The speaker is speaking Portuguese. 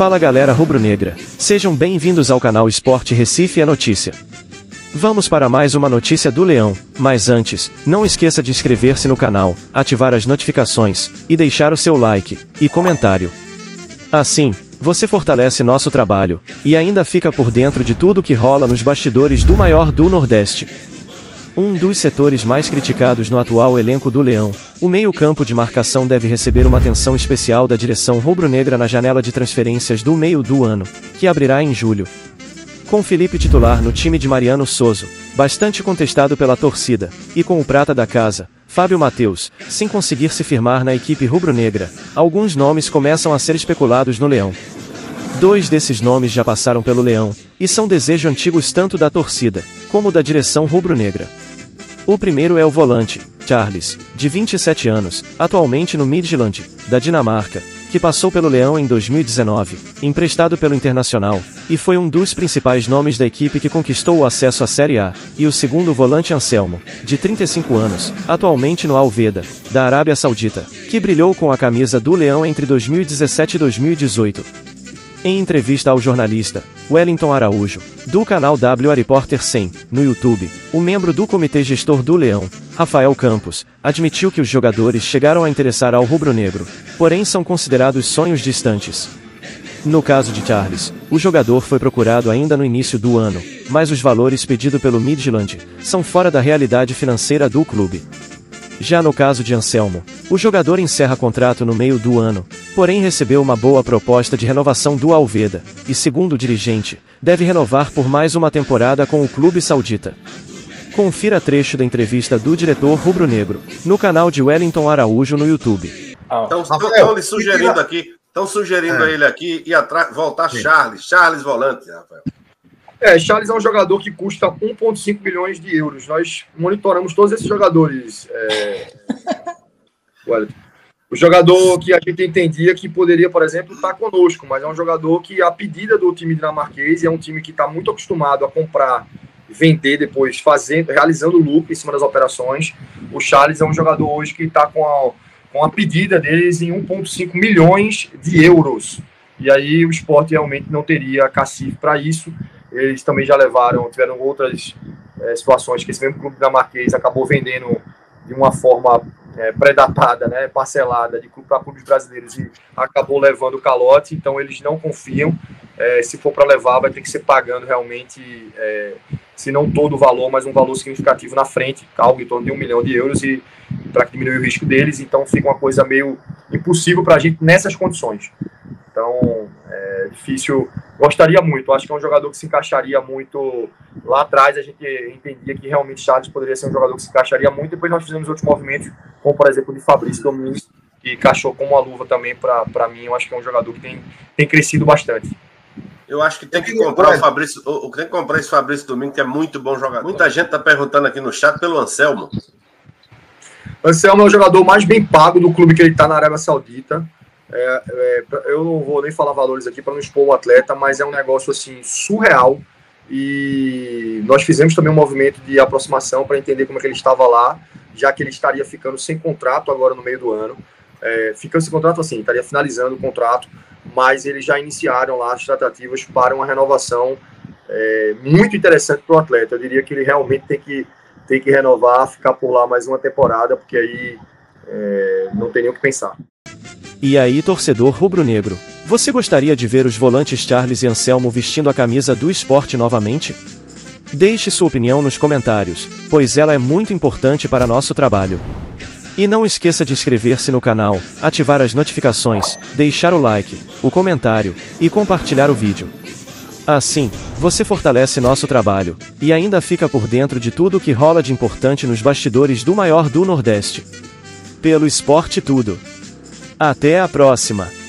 Fala galera rubro-negra, sejam bem-vindos ao canal Sport Recife é Notícia. Vamos para mais uma notícia do Leão, mas antes, não esqueça de inscrever-se no canal, ativar as notificações, e deixar o seu like, e comentário. Assim, você fortalece nosso trabalho, e ainda fica por dentro de tudo que rola nos bastidores do maior do Nordeste. Um dos setores mais criticados no atual elenco do Leão, o meio-campo de marcação deve receber uma atenção especial da direção rubro-negra na janela de transferências do meio do ano, que abrirá em julho. Com Felipe titular no time de Mariano Souza, bastante contestado pela torcida, e com o prata da casa, Fábio Matheus, sem conseguir se firmar na equipe rubro-negra, alguns nomes começam a ser especulados no Leão. Dois desses nomes já passaram pelo Leão, e são desejos antigos tanto da torcida, como da direção rubro-negra. O primeiro é o volante, Charles, de 27 anos, atualmente no Midtjylland, da Dinamarca, que passou pelo Leão em 2019, emprestado pelo Internacional, e foi um dos principais nomes da equipe que conquistou o acesso à Série A, e o segundo volante Anselmo, de 35 anos, atualmente no Al-Wehda, da Arábia Saudita, que brilhou com a camisa do Leão entre 2017 e 2018. Em entrevista ao jornalista, Wellington Araújo, do canal WA Reporter 100, no YouTube, o membro do Comitê Gestor do Leão, Raphael Campos, admitiu que os jogadores chegaram a interessar ao rubro-negro, porém são considerados sonhos distantes. No caso de Charles, o jogador foi procurado ainda no início do ano, mas os valores pedidos pelo Midtjylland são fora da realidade financeira do clube. Já no caso de Anselmo, o jogador encerra contrato no meio do ano, porém recebeu uma boa proposta de renovação do Al-Wehda, e segundo o dirigente, deve renovar por mais uma temporada com o clube saudita. Confira trecho da entrevista do diretor rubro-negro, no canal de Wellington Araújo no YouTube. Estão lhe sugerindo aqui, estão sugerindo a ele aqui e voltar Charles volante, Rafael. Charles é um jogador que custa 1,5 milhões de euros. Nós monitoramos todos esses jogadores. Olha, o jogador que a gente entendia que poderia, por exemplo, estar conosco, mas é um jogador que, a pedida do time dinamarquês, é um time que está muito acostumado a comprar, vender, depois realizando lucro em cima das operações. O Charles é um jogador hoje que está com a pedida deles em 1,5 milhões de euros. E aí o Sport realmente não teria cacife para isso. Eles também já tiveram outras situações que esse mesmo clube dinamarquês acabou vendendo de uma forma predatada, né, parcelada, de clube para clubes brasileiros, e acabou levando o calote. Então eles não confiam. Se for para levar, vai ter que ser pagando realmente, se não todo o valor, mas um valor significativo na frente, algo em torno de 1 milhão de euros, e para diminuir o risco deles. Então fica uma coisa meio impossível para a gente nessas condições. Então, difícil. Gostaria muito, acho que é um jogador que se encaixaria muito. Lá atrás a gente entendia que realmente Charles poderia ser um jogador que se encaixaria muito. Depois nós fizemos outros movimentos, como por exemplo o de Fabrício Domingos, que encaixou como uma luva também para mim. Eu acho que é um jogador que tem crescido bastante. Eu acho que tem que comprar esse Fabrício Domingos, que é muito bom jogador. Muita gente está perguntando aqui no chat pelo Anselmo. Anselmo é o jogador mais bem pago do clube que ele está, na Arábia Saudita. Eu não vou nem falar valores aqui para não expor o atleta, mas é um negócio assim surreal, e nós fizemos também um movimento de aproximação para entender como é que ele estava lá, já que ele estaria ficando sem contrato agora no meio do ano. Ficando sem contrato assim, estaria finalizando o contrato, mas eles já iniciaram lá as tratativas para uma renovação muito interessante para o atleta. Eu diria que ele realmente tem que renovar, ficar por lá mais uma temporada, porque aí não tem nem o que pensar. E aí, torcedor rubro-negro, você gostaria de ver os volantes Charles e Anselmo vestindo a camisa do Sport novamente? Deixe sua opinião nos comentários, pois ela é muito importante para nosso trabalho. E não esqueça de inscrever-se no canal, ativar as notificações, deixar o like, o comentário e compartilhar o vídeo. Assim, você fortalece nosso trabalho, e ainda fica por dentro de tudo o que rola de importante nos bastidores do maior do Nordeste. Pelo Sport tudo. Até a próxima!